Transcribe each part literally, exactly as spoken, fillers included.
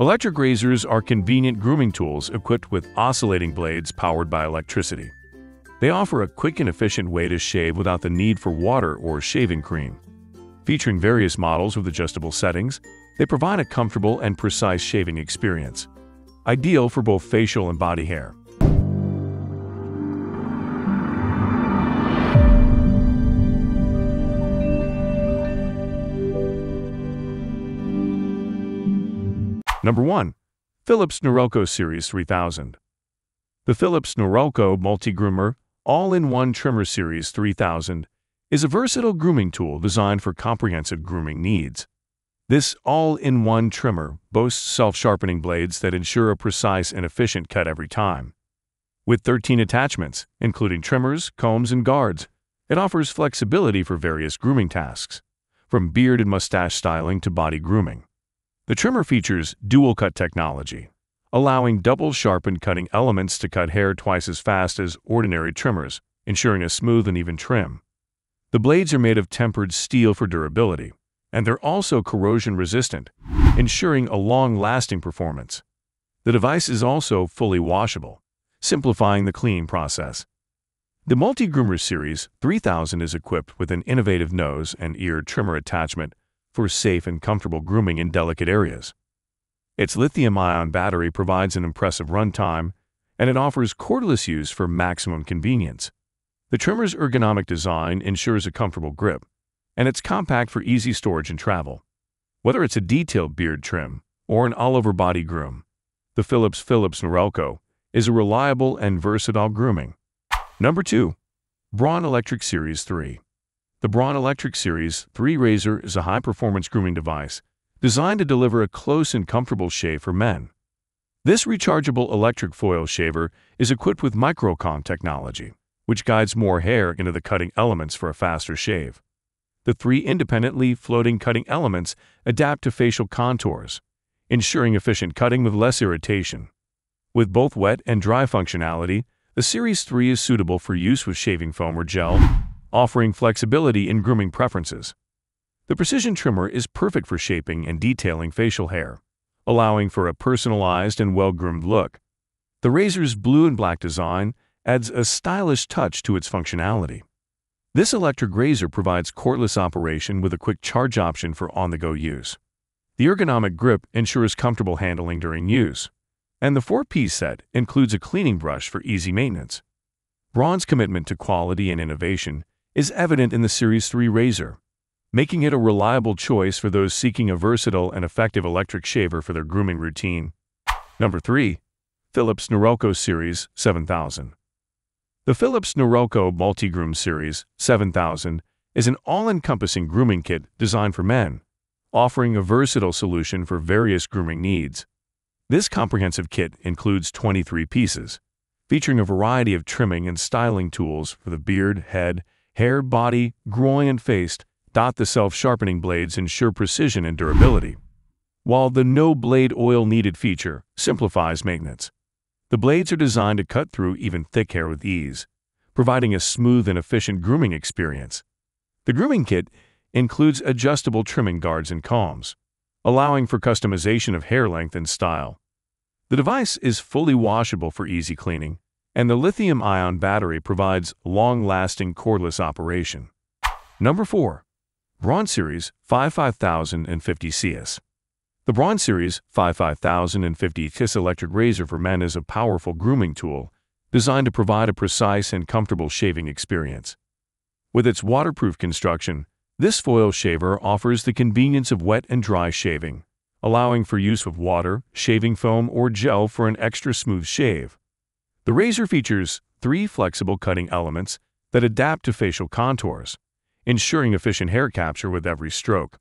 Electric razors are convenient grooming tools equipped with oscillating blades powered by electricity. They offer a quick and efficient way to shave without the need for water or shaving cream. Featuring various models with adjustable settings, they provide a comfortable and precise shaving experience, ideal for both facial and body hair. Number one. Philips Norelco Series three thousand. The Philips Norelco Multigroomer All-in-One Trimmer Series three thousand is a versatile grooming tool designed for comprehensive grooming needs. This all-in-one trimmer boasts self-sharpening blades that ensure a precise and efficient cut every time. With thirteen attachments, including trimmers, combs, and guards, it offers flexibility for various grooming tasks, from beard and mustache styling to body grooming. The trimmer features dual-cut technology, allowing double-sharpened cutting elements to cut hair twice as fast as ordinary trimmers, ensuring a smooth and even trim. The blades are made of tempered steel for durability, and they're also corrosion-resistant, ensuring a long-lasting performance. The device is also fully washable, simplifying the cleaning process. The Multigroomer Series three thousand is equipped with an innovative nose and ear trimmer attachment for safe and comfortable grooming in delicate areas. Its lithium-ion battery provides an impressive runtime, and it offers cordless use for maximum convenience. The trimmer's ergonomic design ensures a comfortable grip, and it's compact for easy storage and travel. Whether it's a detailed beard trim or an all-over body groom, the Philips Philips Norelco is a reliable and versatile grooming. Number two. Braun Electric Series three. The Braun Electric Series three razor is a high-performance grooming device designed to deliver a close and comfortable shave for men. This rechargeable electric foil shaver is equipped with MicroComb technology, which guides more hair into the cutting elements for a faster shave. The three independently floating cutting elements adapt to facial contours, ensuring efficient cutting with less irritation. With both wet and dry functionality, the Series three is suitable for use with shaving foam or gel, offering flexibility in grooming preferences. The precision trimmer is perfect for shaping and detailing facial hair, allowing for a personalized and well-groomed look. The razor's blue and black design adds a stylish touch to its functionality. This electric razor provides cordless operation with a quick charge option for on-the-go use. The ergonomic grip ensures comfortable handling during use, and the four-piece set includes a cleaning brush for easy maintenance. Braun's commitment to quality and innovation is evident in the Series three razor, making it a reliable choice for those seeking a versatile and effective electric shaver for their grooming routine. Number three. Philips Norelco Series seven thousand. The Philips Norelco Multigroom Series seven thousand is an all-encompassing grooming kit designed for men, offering a versatile solution for various grooming needs. This comprehensive kit includes twenty-three pieces, featuring a variety of trimming and styling tools for the beard, head, hair, body, groin, and face. The self-sharpening blades ensure precision and durability, while the no-blade oil needed feature simplifies maintenance. The blades are designed to cut through even thick hair with ease, providing a smooth and efficient grooming experience. The grooming kit includes adjustable trimming guards and combs, allowing for customization of hair length and style. The device is fully washable for easy cleaning, and the lithium-ion battery provides long-lasting cordless operation. Number four. Braun Series five fifty thousand fifty C S. The Braun Series five fifty thousand fifty C S electric razor for men is a powerful grooming tool designed to provide a precise and comfortable shaving experience. With its waterproof construction, this foil shaver offers the convenience of wet and dry shaving, allowing for use of water, shaving foam, or gel for an extra smooth shave. The razor features three flexible cutting elements that adapt to facial contours, ensuring efficient hair capture with every stroke.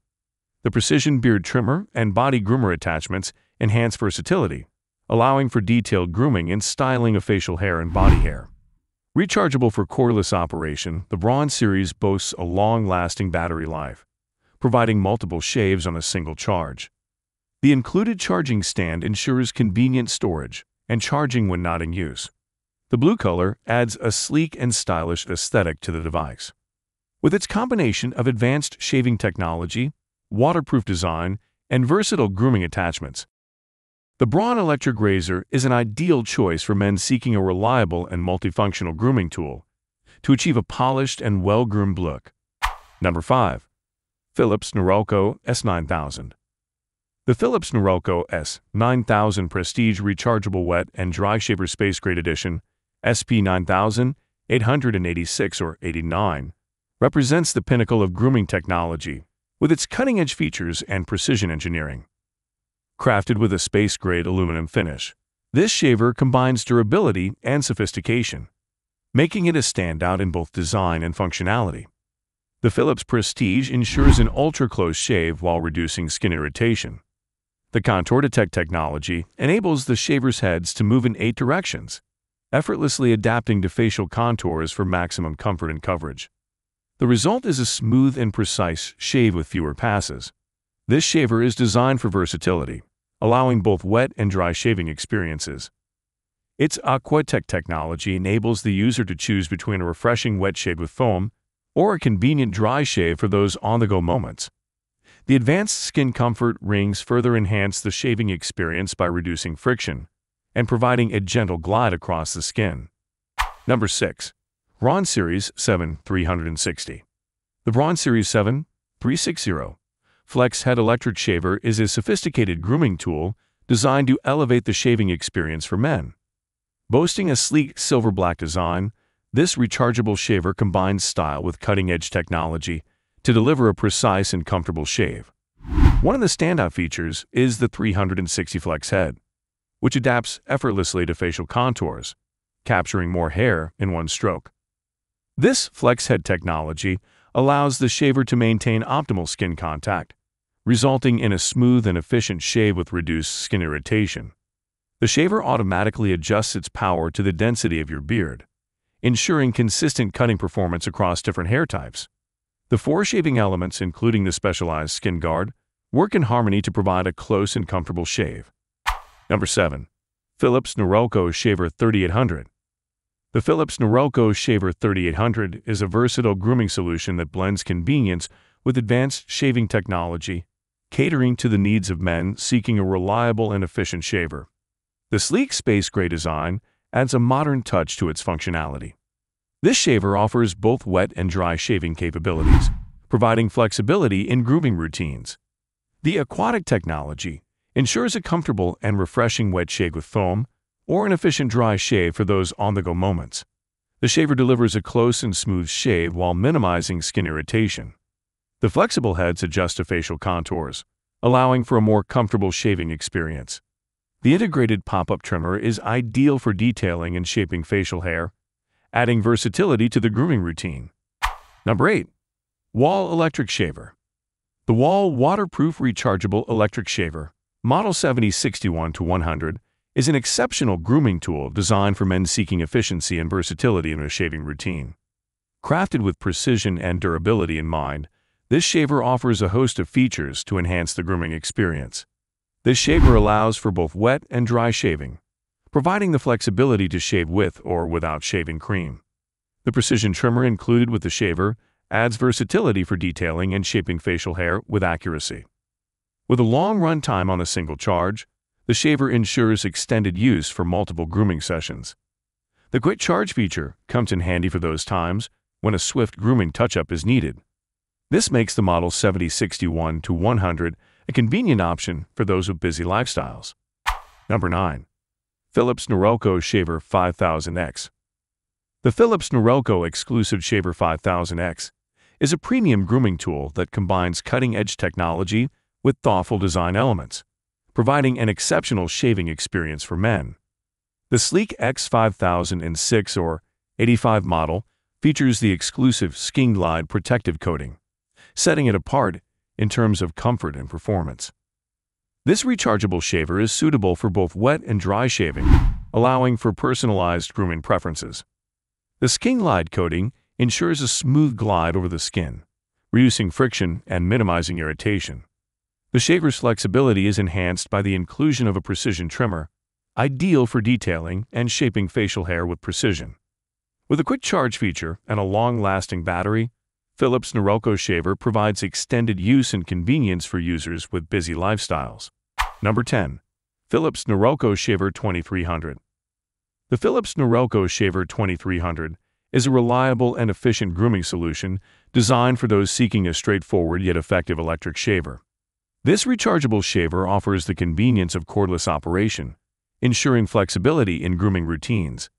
The precision beard trimmer and body groomer attachments enhance versatility, allowing for detailed grooming and styling of facial hair and body hair. Rechargeable for cordless operation, the Braun Series boasts a long-lasting battery life, providing multiple shaves on a single charge. The included charging stand ensures convenient storage and charging when not in use. The blue color adds a sleek and stylish aesthetic to the device. With its combination of advanced shaving technology, waterproof design, and versatile grooming attachments, The Braun electric razor is an ideal choice for men seeking a reliable and multifunctional grooming tool to achieve a polished and well-groomed look. Number five. Philips Norelco S nine thousand. The Philips Norelco S nine thousand Prestige Rechargeable Wet and Dry Shaver Space Grade Edition S P nine thousand eight hundred eighty-six or eighty-nine represents the pinnacle of grooming technology with its cutting-edge features and precision engineering. Crafted with a space-grade aluminum finish, this shaver combines durability and sophistication, making it a standout in both design and functionality. The Philips Prestige ensures an ultra-close shave while reducing skin irritation. The Contour Detect technology enables the shaver's heads to move in eight directions, effortlessly adapting to facial contours for maximum comfort and coverage. The result is a smooth and precise shave with fewer passes. This shaver is designed for versatility, allowing both wet and dry shaving experiences. Its Aquatec technology enables the user to choose between a refreshing wet shave with foam or a convenient dry shave for those on-the-go moments. The advanced skin comfort rings further enhance the shaving experience by reducing friction and providing a gentle glide across the skin. Number six. Braun Series seven three sixty. The Braun Series seven three sixty Flex Head Electric Shaver is a sophisticated grooming tool designed to elevate the shaving experience for men. Boasting a sleek silver-black design, this rechargeable shaver combines style with cutting-edge technology to deliver a precise and comfortable shave. One of the standout features is the three sixty Flex Head, which adapts effortlessly to facial contours, capturing more hair in one stroke. This Flex Head technology allows the shaver to maintain optimal skin contact, resulting in a smooth and efficient shave with reduced skin irritation. The shaver automatically adjusts its power to the density of your beard, ensuring consistent cutting performance across different hair types. The four shaving elements, including the specialized skin guard, work in harmony to provide a close and comfortable shave. Number seven. Philips Norelco Shaver thirty-eight hundred. The Philips Norelco Shaver thirty-eight hundred is a versatile grooming solution that blends convenience with advanced shaving technology, catering to the needs of men seeking a reliable and efficient shaver. The sleek space gray design adds a modern touch to its functionality. This shaver offers both wet and dry shaving capabilities, providing flexibility in grooming routines. The Aquatec technology ensures a comfortable and refreshing wet shave with foam or an efficient dry shave for those on-the-go moments. The shaver delivers a close and smooth shave while minimizing skin irritation. The flexible heads adjust to facial contours, allowing for a more comfortable shaving experience. The integrated pop-up trimmer is ideal for detailing and shaping facial hair, adding versatility to the grooming routine. Number eight. Wahl Electric Shaver. The Wahl Waterproof Rechargeable Electric Shaver, Model seventy sixty-one to one hundred, is an exceptional grooming tool designed for men seeking efficiency and versatility in a shaving routine. Crafted with precision and durability in mind, this shaver offers a host of features to enhance the grooming experience. This shaver allows for both wet and dry shaving, providing the flexibility to shave with or without shaving cream. The precision trimmer included with the shaver adds versatility for detailing and shaping facial hair with accuracy. With a long run time on a single charge, the shaver ensures extended use for multiple grooming sessions. The quick charge feature comes in handy for those times when a swift grooming touch-up is needed. This makes the Model seventy sixty-one to one hundred a convenient option for those with busy lifestyles. Number nine. Philips Norelco Shaver five thousand X. The Philips Norelco exclusive Shaver five thousand X is a premium grooming tool that combines cutting-edge technology with thoughtful design elements, providing an exceptional shaving experience for men. The sleek X five thousand six or eighty-five model features the exclusive Skin Glide protective coating, setting it apart in terms of comfort and performance. This rechargeable shaver is suitable for both wet and dry shaving, allowing for personalized grooming preferences. The Skin Glide coating ensures a smooth glide over the skin, reducing friction and minimizing irritation. The shaver's flexibility is enhanced by the inclusion of a precision trimmer, ideal for detailing and shaping facial hair with precision. With a quick charge feature and a long-lasting battery, Philips Norelco Shaver provides extended use and convenience for users with busy lifestyles. Number ten. Philips Norelco Shaver twenty-three hundred. The Philips Norelco Shaver twenty-three hundred is a reliable and efficient grooming solution designed for those seeking a straightforward yet effective electric shaver. This rechargeable shaver offers the convenience of cordless operation, ensuring flexibility in grooming routines.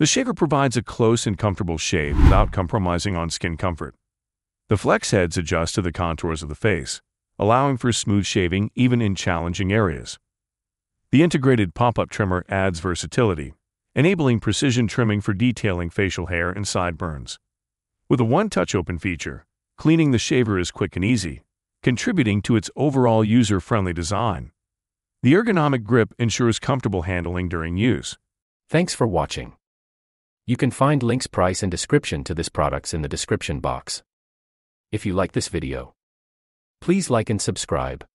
The shaver provides a close and comfortable shave without compromising on skin comfort. The flex heads adjust to the contours of the face, allowing for smooth shaving even in challenging areas. The integrated pop-up trimmer adds versatility, enabling precision trimming for detailing facial hair and sideburns. With a one-touch open feature, cleaning the shaver is quick and easy, contributing to its overall user-friendly design. The ergonomic grip ensures comfortable handling during use. Thanks for watching. You can find links, price, and description to this products in the description box. If you like this video, please like and subscribe.